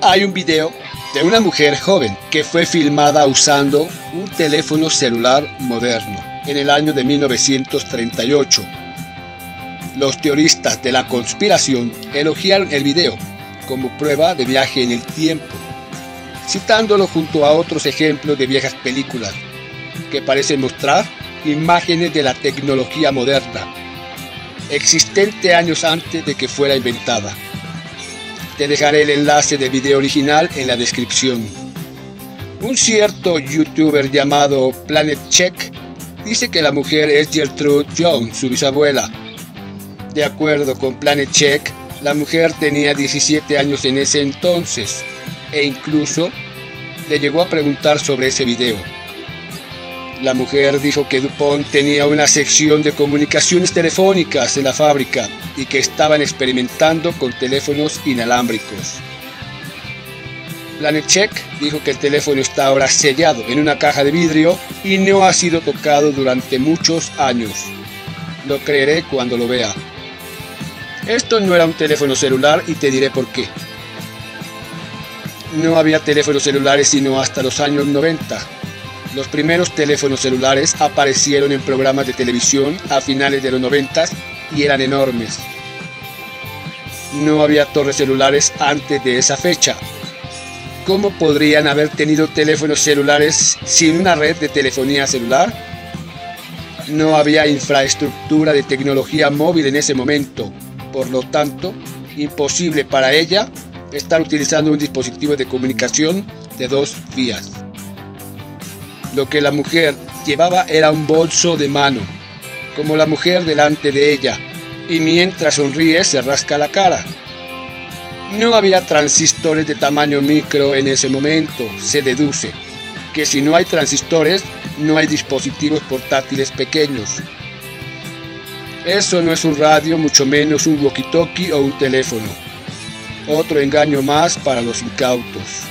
Hay un video de una mujer joven que fue filmada usando un teléfono celular moderno en el año de 1938. Los teoristas de la conspiración elogiaron el video como prueba de viaje en el tiempo, citándolo junto a otros ejemplos de viejas películas que parecen mostrar imágenes de la tecnología moderna, existente años antes de que fuera inventada. Te dejaré el enlace del video original en la descripción. Un cierto youtuber llamado Planet Check dice que la mujer es Gertrude Jones, su bisabuela. De acuerdo con Planet Check, la mujer tenía 17 años en ese entonces e incluso le llegó a preguntar sobre ese video. La mujer dijo que Dupont tenía una sección de comunicaciones telefónicas en la fábrica y que estaban experimentando con teléfonos inalámbricos. Lanechek dijo que el teléfono está ahora sellado en una caja de vidrio y no ha sido tocado durante muchos años. Lo creeré cuando lo vea. Esto no era un teléfono celular y te diré por qué. No había teléfonos celulares sino hasta los años 90. Los primeros teléfonos celulares aparecieron en programas de televisión a finales de los 90 y eran enormes. No había torres celulares antes de esa fecha. ¿Cómo podrían haber tenido teléfonos celulares sin una red de telefonía celular? No había infraestructura de tecnología móvil en ese momento, por lo tanto, imposible para ella estar utilizando un dispositivo de comunicación de dos vías. Lo que la mujer llevaba era un bolso de mano, como la mujer delante de ella, y mientras sonríe se rasca la cara. No había transistores de tamaño micro en ese momento. Se deduce que si no hay transistores, no hay dispositivos portátiles pequeños. Eso no es un radio, mucho menos un walkie-talkie o un teléfono. Otro engaño más para los incautos.